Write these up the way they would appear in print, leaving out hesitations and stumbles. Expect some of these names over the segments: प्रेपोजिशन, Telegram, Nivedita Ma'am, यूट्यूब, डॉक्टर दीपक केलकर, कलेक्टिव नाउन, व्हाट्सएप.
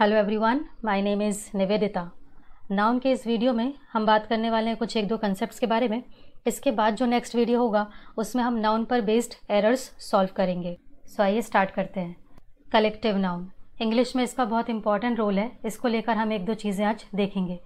Hello everyone, my name is Nivedita. Noun के इस video में हम बात करने वाले हैं कुछ एक दो कंसेप्ट्स के बारे में। इसके बाद जो नेक्स्ट वीडियो होगा उसमें हम नाउन पर बेस्ड एरर्स सॉल्व करेंगे। सो आइए स्टार्ट करते हैं। कलेक्टिव नाउन, इंग्लिश में इसका बहुत इंपॉर्टेंट रोल है। इसको लेकर हम एक दो चीज़ें आज देखेंगे।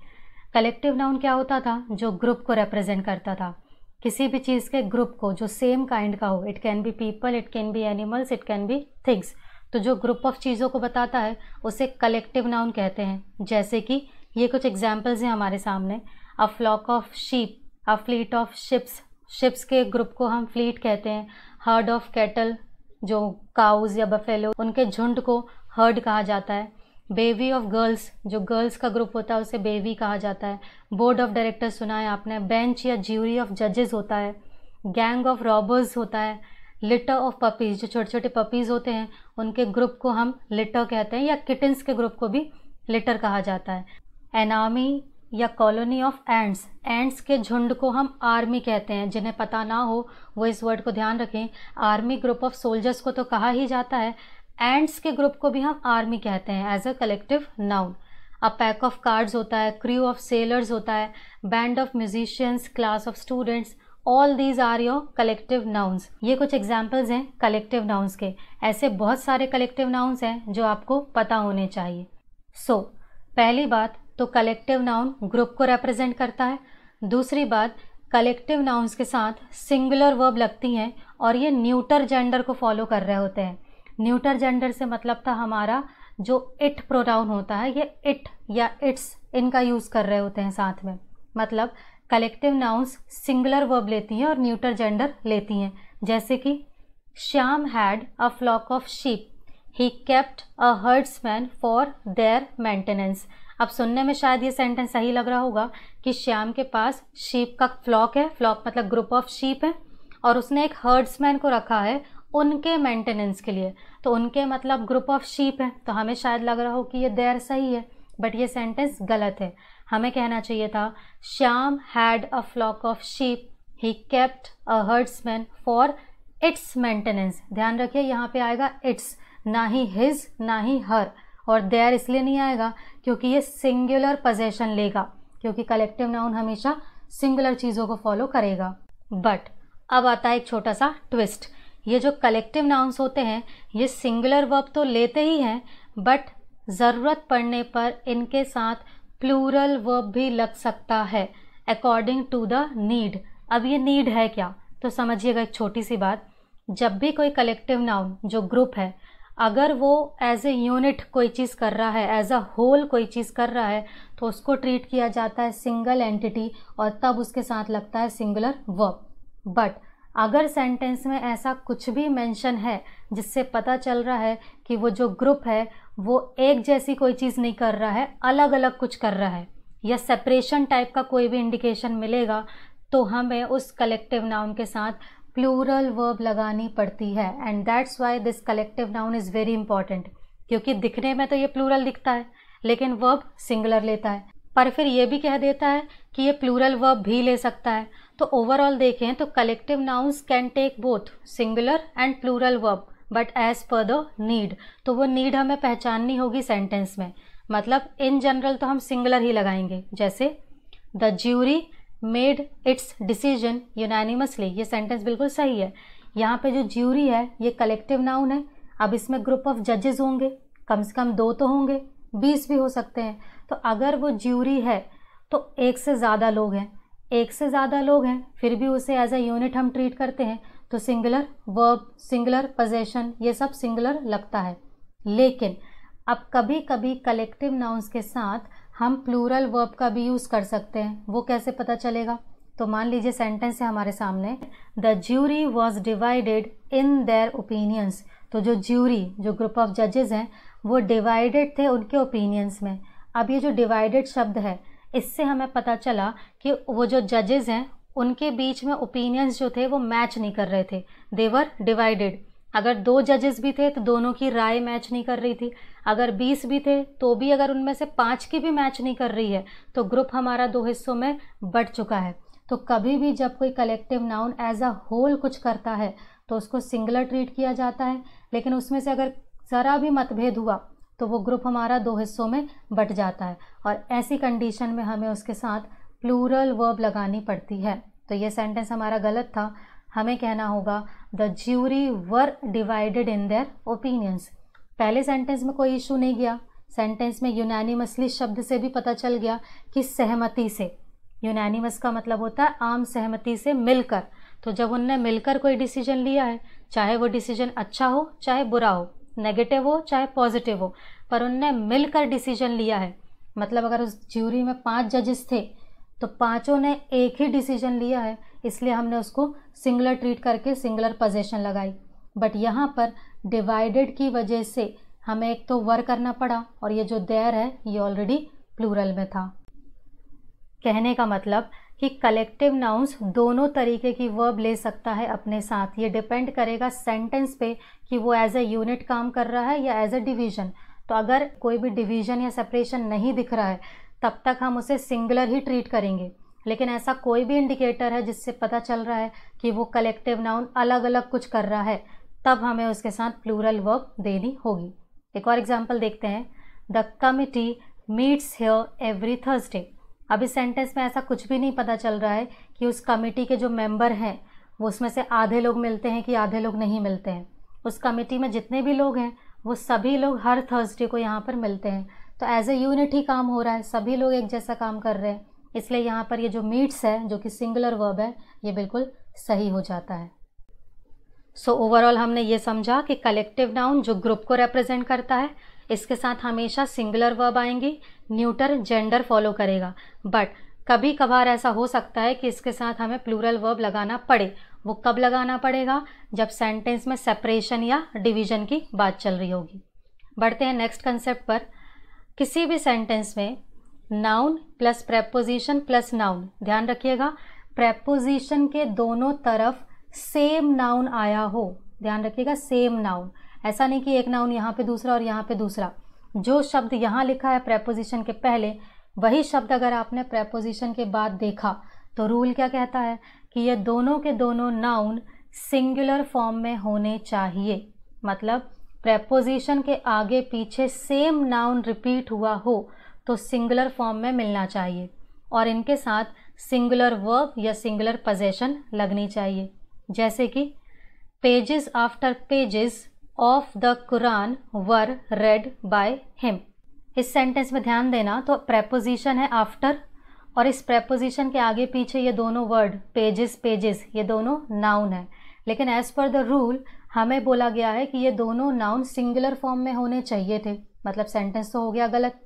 कलेक्टिव नाउन क्या होता था? जो ग्रुप को रिप्रेजेंट करता था, किसी भी चीज़ के ग्रुप को जो सेम काइंड का हो। It can be people, it can be animals, it can be things. तो जो ग्रुप ऑफ चीज़ों को बताता है उसे कलेक्टिव नाउन कहते हैं। जैसे कि ये कुछ एग्जाम्पल्स हैं हमारे सामने। A flock of sheep, a fleet of ships, ships के ग्रुप को हम फ्लीट कहते हैं। हर्ड ऑफ कैटल, जो काउज या बफेलो, उनके झुंड को हर्ड कहा जाता है। बेबी ऑफ गर्ल्स, जो गर्ल्स का ग्रुप होता है उसे बेबी कहा जाता है। बोर्ड ऑफ डायरेक्टर सुना है आपने। बेंच या ज्यूरी ऑफ जजेस होता है। गैंग ऑफ रॉबर्स होता है। लिटर ऑफ पपीज़, जो छोटे छोटे पपीज़ होते हैं उनके ग्रुप को हम लिटर कहते हैं, या किटन्स के ग्रुप को भी लिटर कहा जाता है। एनामी या कॉलोनी ऑफ एंड्स, एंड्स के झुंड को हम आर्मी कहते हैं। जिन्हें पता ना हो वो इस वर्ड को ध्यान रखें। आर्मी ग्रुप ऑफ सोल्जर्स को तो कहा ही जाता है, एंड्स के ग्रुप को भी हम आर्मी कहते हैं as a कलेक्टिव नाउन। A pack of cards होता है। क्रू ऑफ सेलर्स होता है। Band of musicians, class of students, all these are your collective nouns. ये कुछ एग्जाम्पल्स हैं कलेक्टिव नाउन्स के। ऐसे बहुत सारे कलेक्टिव नाउन्स हैं जो आपको पता होने चाहिए। पहली बात तो कलेक्टिव नाउन ग्रुप को रिप्रेजेंट करता है। दूसरी बात, कलेक्टिव नाउन्स के साथ सिंगुलर वर्ब लगती हैं और ये न्यूटर जेंडर को फॉलो कर रहे होते हैं। न्यूटर जेंडर से मतलब था हमारा जो इट प्रोनाउन होता है, ये इट या इट्स, इनका यूज़ कर रहे होते हैं साथ में। मतलब कलेक्टिव नाउन्स सिंगुलर वर्ब लेती हैं और न्यूटर जेंडर लेती हैं। जैसे कि Shyam had a flock of sheep, he kept a herdsman for their maintenance. अब सुनने में शायद ये सेंटेंस सही लग रहा होगा कि श्याम के पास शीप का फ्लॉक है, फ्लॉक मतलब ग्रुप ऑफ शीप है, और उसने एक हर्ड्समैन को रखा है उनके मेंटेनेंस के लिए। तो उनके मतलब ग्रुप ऑफ शीप है, तो हमें शायद लग रहा हो कि ये देयर सही है, बट ये सेंटेंस गलत है। हमें कहना चाहिए था Shyam had a flock of sheep, he kept a herdsman for its maintenance. ध्यान रखिए यहाँ पे आएगा इट्स, ना ही हिज ना ही हर, और देयर इसलिए नहीं आएगा क्योंकि ये सिंगुलर पोजेशन लेगा, क्योंकि कलेक्टिव नाउन हमेशा सिंगुलर चीज़ों को फॉलो करेगा। बट अब आता है एक छोटा सा ट्विस्ट। ये जो कलेक्टिव नाउन्स होते हैं ये सिंगुलर वर्ब तो लेते ही हैं, बट ज़रूरत पड़ने पर इनके साथ प्लूरल वर्ब भी लग सकता है अकॉर्डिंग टू द नीड। अब ये नीड है क्या, तो समझिएगा एक छोटी सी बात। जब भी कोई कलेक्टिव नाउन जो ग्रुप है, अगर वो एज ए यूनिट कोई चीज़ कर रहा है, एज अ होल कोई चीज़ कर रहा है, तो उसको ट्रीट किया जाता है सिंगल एंटिटी और तब उसके साथ लगता है सिंगुलर वर्ब। बट अगर सेंटेंस में ऐसा कुछ भी मेंशन है जिससे पता चल रहा है कि वो जो ग्रुप है वो एक जैसी कोई चीज़ नहीं कर रहा है, अलग अलग कुछ कर रहा है, या सेपरेशन टाइप का कोई भी इंडिकेशन मिलेगा, तो हमें उस कलेक्टिव नाउन के साथ प्लूरल वर्ब लगानी पड़ती है। And that's why this कलेक्टिव नाउन is very important, क्योंकि दिखने में तो ये प्लूरल दिखता है लेकिन वर्ब सिंगुलर लेता है, पर फिर ये भी कह देता है कि ये प्लूरल वर्ब भी ले सकता है। तो ओवरऑल देखें तो collective nouns can take both singular and plural verb, but as per the need. तो वो नीड हमें पहचाननी होगी सेंटेंस में। मतलब इन जनरल तो हम सिंगुलर ही लगाएंगे। जैसे the jury made its decision unanimously, ये सेंटेंस बिल्कुल सही है। यहाँ पे जो ज्यूरी है ये कलेक्टिव नाउन है। अब इसमें ग्रुप ऑफ जजेस होंगे, कम से कम 2 तो होंगे, 20 भी हो सकते हैं। तो अगर वो ज्यूरी है तो एक से ज़्यादा लोग हैं, फिर भी उसे एज अ यूनिट हम ट्रीट करते हैं, तो सिंगुलर वर्ब, सिंगुलर पोजेशन, ये सब सिंगुलर लगता है। लेकिन अब कभी कभी कलेक्टिव नाउन्स के साथ हम प्लूरल वर्ब का भी यूज़ कर सकते हैं। वो कैसे पता चलेगा? तो मान लीजिए सेंटेंस है हमारे सामने, the jury was divided in their opinions. तो जो ज्यूरी, जो ग्रुप ऑफ जजेस हैं, वो डिवाइडेड थे उनके ओपिनियंस में। अब ये जो डिवाइडेड शब्द है इससे हमें पता चला कि वो जो जजेस हैं उनके बीच में ओपिनियंस जो थे वो मैच नहीं कर रहे थे, देवर डिवाइडेड। अगर 2 जजेस भी थे तो दोनों की राय मैच नहीं कर रही थी, अगर 20 भी थे तो भी, अगर उनमें से 5 की भी मैच नहीं कर रही है, तो ग्रुप हमारा 2 हिस्सों में बट चुका है। तो कभी भी जब कोई कलेक्टिव नाउन as a whole कुछ करता है तो उसको सिंगुलर ट्रीट किया जाता है, लेकिन उसमें से अगर ज़रा भी मतभेद हुआ तो वो ग्रुप हमारा दो हिस्सों में बट जाता है और ऐसी कंडीशन में हमें उसके साथ प्लूरल वर्ब लगानी पड़ती है। तो ये सेंटेंस हमारा गलत था, हमें कहना होगा the jury were divided in their opinions. पहले सेंटेंस में कोई इशू नहीं गया, सेंटेंस में यूनैनिमसली शब्द से भी पता चल गया कि सहमति से, यूनैनिमस का मतलब होता है आम सहमति से, मिलकर। तो जब उनने मिलकर कोई डिसीजन लिया है, चाहे वो डिसीजन अच्छा हो चाहे बुरा हो, नेगेटिव हो चाहे पॉजिटिव हो, पर उनने मिलकर डिसीजन लिया है। मतलब अगर उस ज्यूरी में 5 जजेस थे तो 5 ने एक ही डिसीजन लिया है, इसलिए हमने उसको सिंगुलर ट्रीट करके सिंगुलर पोजीशन लगाई। बट यहाँ पर डिवाइडेड की वजह से हमें एक तो वर करना पड़ा और ये जो देयर है ये ऑलरेडी प्लूरल में था। कहने का मतलब कि कलेक्टिव नाउन्स दोनों तरीके की वर्ब ले सकता है अपने साथ, ये डिपेंड करेगा सेंटेंस पे कि वो एज अ यूनिट काम कर रहा है या एज अ डिवीज़न। तो अगर कोई भी डिवीज़न या सेपरेशन नहीं दिख रहा है तब तक हम उसे सिंगुलर ही ट्रीट करेंगे, लेकिन ऐसा कोई भी इंडिकेटर है जिससे पता चल रहा है कि वो कलेक्टिव नाउन अलग अलग कुछ कर रहा है, तब हमें उसके साथ प्लूरल वर्ब देनी होगी। एक और एग्जाम्पल देखते हैं, the committee meets here every Thursday. अब इस सेंटेंस में ऐसा कुछ भी नहीं पता चल रहा है कि उस कमेटी के जो मेंबर हैं वो उसमें से आधे लोग मिलते हैं कि आधे लोग नहीं मिलते हैं। उस कमेटी में जितने भी लोग हैं वो सभी लोग हर थर्सडे को यहाँ पर मिलते हैं, तो एज ए यूनिट ही काम हो रहा है, सभी लोग एक जैसा काम कर रहे हैं, इसलिए यहाँ पर ये जो मीट्स है जो कि सिंगुलर वर्ब है ये बिल्कुल सही हो जाता है। सो ओवरऑल हमने ये समझा कि कलेक्टिव नाउन जो ग्रुप को रिप्रेजेंट करता है इसके साथ हमेशा सिंगुलर वर्ब आएंगी, न्यूटर जेंडर फॉलो करेगा, बट कभी कभार ऐसा हो सकता है कि इसके साथ हमें प्लूरल वर्ब लगाना पड़े। वो कब लगाना पड़ेगा? जब सेंटेंस में सेपरेशन या डिवीजन की बात चल रही होगी। बढ़ते हैं नेक्स्ट कंसेप्ट पर। किसी भी सेंटेंस में noun plus प्रेपोजिशन plus noun, ध्यान रखिएगा प्रेपोजिशन के दोनों तरफ सेम नाउन आया हो, ध्यान रखिएगा सेम नाउन, ऐसा नहीं कि एक नाउन यहाँ पे दूसरा और यहाँ पे दूसरा। जो शब्द यहाँ लिखा है प्रेपोजिशन के पहले वही शब्द अगर आपने प्रेपोजिशन के बाद देखा तो रूल क्या कहता है कि ये दोनों के दोनों नाउन सिंगुलर फॉर्म में होने चाहिए। मतलब प्रेपोजिशन के आगे पीछे सेम नाउन रिपीट हुआ हो तो सिंगुलर फॉर्म में मिलना चाहिए और इनके साथ सिंगुलर वर्ब या सिंगुलर पोजेशन लगनी चाहिए। जैसे कि pages after pages of the Quran were read by him. इस सेंटेंस में ध्यान देना, तो प्रेपोजिशन है आफ्टर और इस प्रेपोजिशन के आगे पीछे ये दोनों वर्ड पेजेस पेजेस ये दोनों नाउन है, लेकिन एज पर द रूल हमें बोला गया है कि ये दोनों नाउन सिंगुलर फॉर्म में होने चाहिए थे। मतलब सेंटेंस तो हो गया गलत,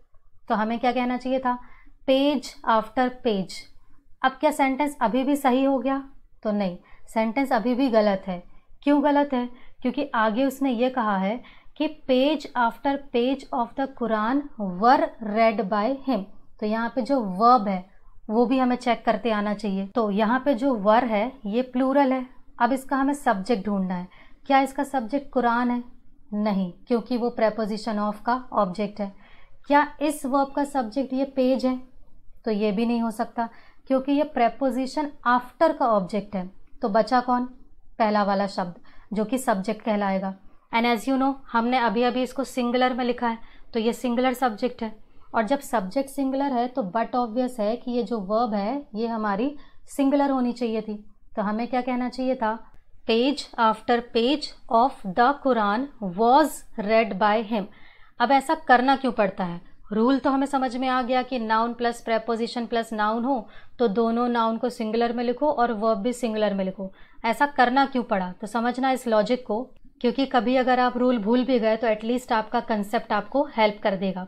तो हमें क्या कहना चाहिए था? Page after page. अब क्या सेंटेंस अभी भी सही हो गया? तो नहीं, सेंटेंस अभी भी गलत है। क्यों गलत है? क्योंकि आगे उसने ये कहा है कि page after page of the Quran were read by him, तो यहाँ पे जो वर्ब है वो भी हमें चेक करते आना चाहिए। तो यहाँ पे जो वर है ये प्लूरल है, अब इसका हमें सब्जेक्ट ढूंढना है। क्या इसका सब्जेक्ट कुरान है? नहीं, क्योंकि वो प्रेपोजिशन ऑफ का ऑब्जेक्ट है। क्या इस वर्ब का सब्जेक्ट ये पेज है? तो ये भी नहीं हो सकता, क्योंकि ये प्रेपोजिशन आफ्टर का ऑब्जेक्ट है। तो बचा कौन? पहला वाला शब्द जो कि सब्जेक्ट कहलाएगा। एंड एज यू नो हमने अभी अभी इसको सिंगुलर में लिखा है, तो ये सिंगुलर सब्जेक्ट है और जब सब्जेक्ट सिंगुलर है तो बट ऑब्वियस है कि ये जो वर्ब है ये हमारी सिंगुलर होनी चाहिए थी। तो हमें क्या कहना चाहिए था? Page after page of the Quran was read by him. अब ऐसा करना क्यों पड़ता है? रूल तो हमें समझ में आ गया कि noun plus प्रेपोजिशन plus noun हो तो दोनों नाउन को सिंगुलर में लिखो और वर्ब भी सिंगुलर में लिखो। ऐसा करना क्यों पड़ा? तो समझना इस लॉजिक को, क्योंकि कभी अगर आप रूल भूल भी गए तो एटलीस्ट आपका कंसेप्ट आपको हेल्प कर देगा।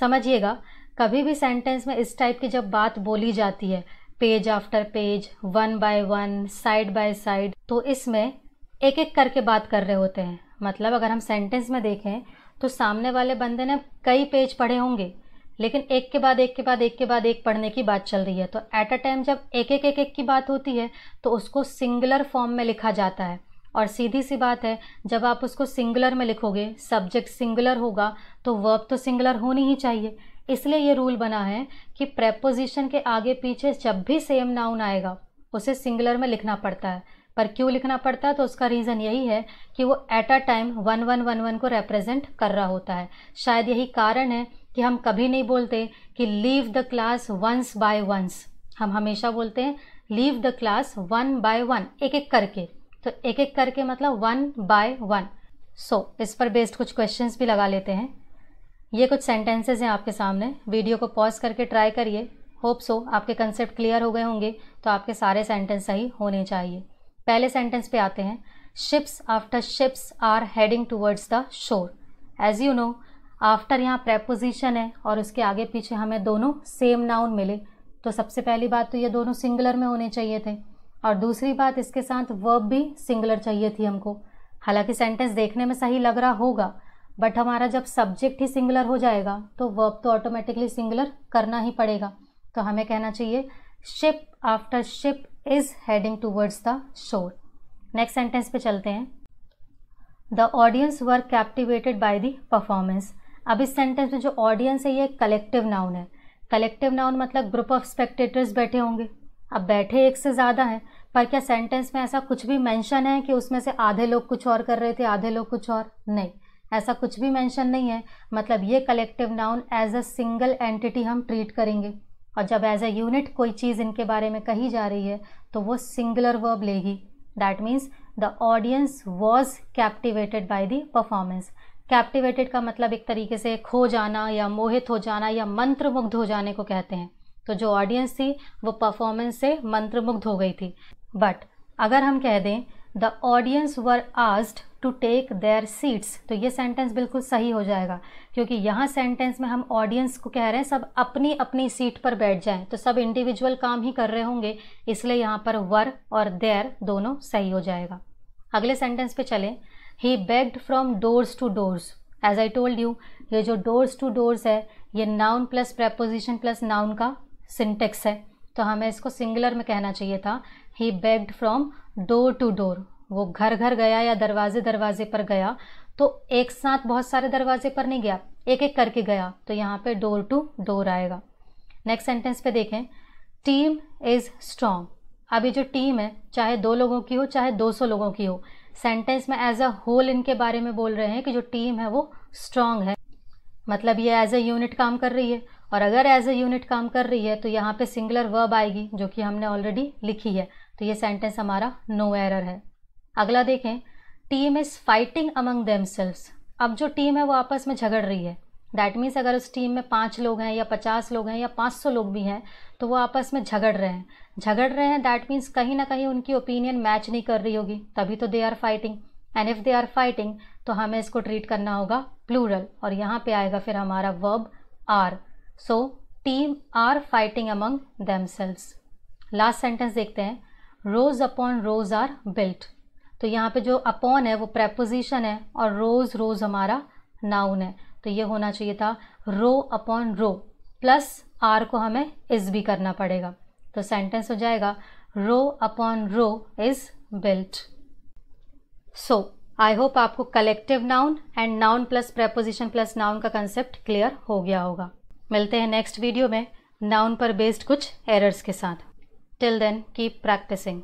समझिएगा, कभी भी सेंटेंस में इस टाइप की जब बात बोली जाती है page after page, one by one, side by side, तो इसमें एक एक करके बात कर रहे होते हैं। मतलब अगर हम सेंटेंस में देखें तो सामने वाले बंदे ने कई पेज पढ़े होंगे, लेकिन एक के बाद एक के बाद एक के बाद एक पढ़ने की बात चल रही है। तो एट अ टाइम जब एक एक एक एक की बात होती है तो उसको सिंगुलर फॉर्म में लिखा जाता है और सीधी सी बात है जब आप उसको सिंगुलर में लिखोगे, सब्जेक्ट सिंगुलर होगा तो वर्ब तो सिंगुलर होनी ही चाहिए। इसलिए ये रूल बना है कि प्रेपोजिशन के आगे पीछे जब भी सेम नाउन आएगा उसे सिंगुलर में लिखना पड़ता है। पर क्यू लिखना पड़ता है, तो उसका रीज़न यही है कि वो एट अ टाइम 1111 को रिप्रेजेंट कर रहा होता है। शायद यही कारण है कि हम कभी नहीं बोलते कि leave the class once by once, हम हमेशा बोलते हैं leave the class one by one, एक एक करके। तो एक एक करके मतलब वन बाय वन। सो इस पर बेस्ड कुछ क्वेश्चंस भी लगा लेते हैं। ये कुछ सेंटेंसेस हैं आपके सामने, वीडियो को पॉज करके ट्राई करिए। होप सो आपके कंसेप्ट क्लियर हो गए होंगे, तो आपके सारे सेंटेंस सही होने चाहिए। पहले सेंटेंस पे आते हैं, ships after ships are heading towards the shore. As you know after यहाँ प्रेपोजिशन है और उसके आगे पीछे हमें दोनों सेम नाउन मिले, तो सबसे पहली बात तो ये दोनों सिंगुलर में होने चाहिए थे, और दूसरी बात इसके साथ वर्ब भी सिंगुलर चाहिए थी हमको। हालांकि सेंटेंस देखने में सही लग रहा होगा, बट हमारा जब सब्जेक्ट ही सिंगुलर हो जाएगा तो वर्ब तो ऑटोमेटिकली सिंगुलर करना ही पड़ेगा। तो हमें कहना चाहिए ship after ship is heading towards the shore. Next sentence पे चलते हैं, the audience were captivated by the performance. अब इस सेंटेंस में जो ऑडियंस है ये कलेक्टिव नाउन है। कलेक्टिव नाउन मतलब ग्रुप ऑफ स्पेक्टेटर्स बैठे होंगे। अब बैठे एक से ज़्यादा हैं, पर क्या सेंटेंस में ऐसा कुछ भी मेंशन है कि उसमें से आधे लोग कुछ और कर रहे थे आधे लोग कुछ और? नहीं, ऐसा कुछ भी मेंशन नहीं है। मतलब ये कलेक्टिव नाउन as a single entity हम ट्रीट करेंगे, और जब एज अ यूनिट कोई चीज़ इनके बारे में कही जा रही है तो वो सिंगुलर वर्ब लेगी। That means the audience was captivated by the performance. Captivated का मतलब एक तरीके से खो जाना या मोहित हो जाना या मंत्रमुग्ध हो जाने को कहते हैं। तो जो ऑडियंस थी वो परफॉर्मेंस से मंत्रमुग्ध हो गई थी। बट अगर हम कह दें the audience were asked to take their seats, तो ये सेंटेंस बिल्कुल सही हो जाएगा, क्योंकि यहाँ सेंटेंस में हम ऑडियंस को कह रहे हैं सब अपनी अपनी सीट पर बैठ जाएं, तो सब इंडिविजुअल काम ही कर रहे होंगे, इसलिए यहाँ पर वर और देयर दोनों सही हो जाएगा। अगले सेंटेंस पे चलें, he begged from doors to doors. As I told you, ये जो डोर्स टू डोर्स है ये noun plus प्रेपोजिशन plus noun का सिंटेक्स है, तो हमें इसको सिंगुलर में कहना चाहिए था he begged from door to door. वो घर घर गया या दरवाजे दरवाजे पर गया, तो एक साथ बहुत सारे दरवाजे पर नहीं गया, एक एक करके गया, तो यहाँ पे डोर टू डोर आएगा। नेक्स्ट सेंटेंस पे देखें, टीम इज़ स्ट्रॉन्ग। अभी जो टीम है चाहे दो लोगों की हो चाहे 200 लोगों की हो, सेंटेंस में एज अ होल इनके बारे में बोल रहे हैं कि जो टीम है वो स्ट्रांग है, मतलब ये एज अ यूनिट काम कर रही है, और अगर एज अ यूनिट काम कर रही है तो यहाँ पे सिंगुलर वर्ब आएगी जो कि हमने ऑलरेडी लिखी है, तो ये सेंटेंस हमारा नो एरर है। अगला देखें, team is fighting among themselves. अब जो टीम है वो आपस में झगड़ रही है। दैट मीन्स अगर उस टीम में 5 लोग हैं या 50 लोग हैं या 500 लोग भी हैं, तो वो आपस में झगड़ रहे हैं। दैट मीन्स कहीं ना कहीं उनकी ओपिनियन मैच नहीं कर रही होगी, तभी तो they are fighting. And if they are fighting तो हमें इसको ट्रीट करना होगा प्लूरल, और यहाँ पे आएगा फिर हमारा verb are. So team are fighting among themselves. Last sentence देखते हैं, rows upon rows are built. तो यहाँ पे जो अपॉन है वो प्रेपोजिशन है और रोज रोज हमारा नाउन है, तो ये होना चाहिए था row upon row, plus are को हमें इज भी करना पड़ेगा, तो सेंटेंस हो जाएगा row upon row is built. So I hope आपको कलेक्टिव नाउन and noun plus प्रेपोजिशन plus noun का कंसेप्ट क्लियर हो गया होगा। मिलते हैं नेक्स्ट वीडियो में नाउन पर बेस्ड कुछ एरर्स के साथ। Till then keep practising.